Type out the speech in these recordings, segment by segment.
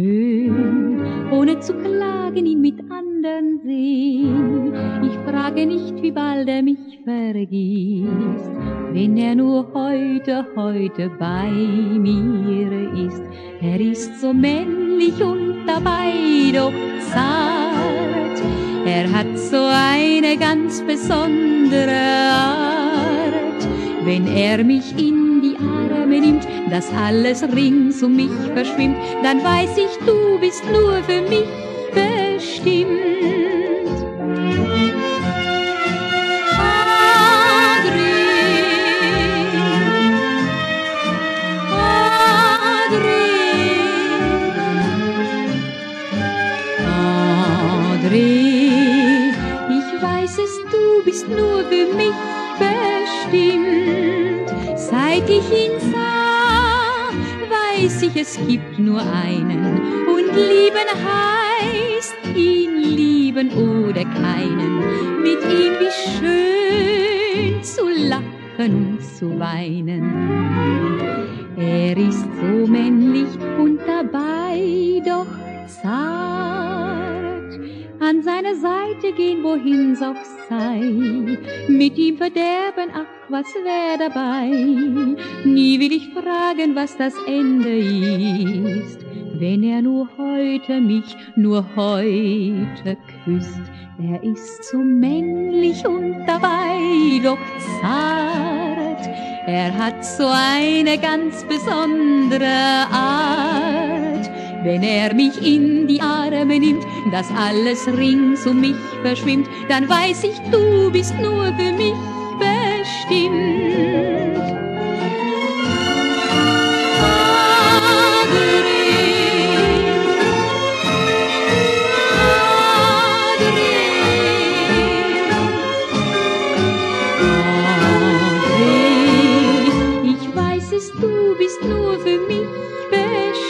schön, ohne zu klagen, ihn mit anderen sehen. Ich frage nicht, wie bald er mich vergisst, wenn er nur heute bei mir ist. Er ist so männlich und dabei doch zart, er hat so eine ganz besondere Art, wenn er mich in Arme nimmt, dass alles rings um mich verschwimmt, dann weiß ich, du bist nur für mich bestimmt. André, ich weiß es, du bist nur für mich bestimmt. Seit ich ihn sah, weiß ich, es gibt nur einen, und lieben heißt ihn lieben oder keinen. Mit ihm wie schön zu lachen und zu weinen. Er ist so männlich und dabei doch zart. An seiner Seite gehen, wohin's auch sei, mit ihm verderben, ach, was wär dabei? Nie will ich fragen, was das Ende ist, wenn er nur heute mich, nur heute küsst. Er ist so männlich und dabei doch zart, er hat so eine ganz besondere Art, wenn er mich in die Arme nimmt, dass alles rings um mich verschwimmt, dann weiß ich, du bist nur für mich bestimmt. André, ich weiß es, du bist nur für mich bestimmt.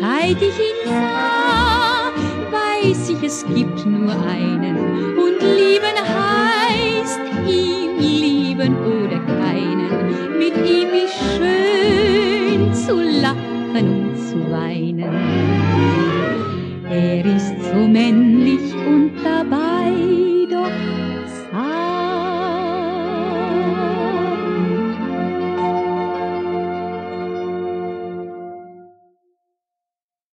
Seit ich ihn sah, weiß ich, es gibt nur einen, und lieben heißt ihn lieben oder keinen, mit ihm wie schön zu lachen und zu weinen. Er ist so männlich und dabei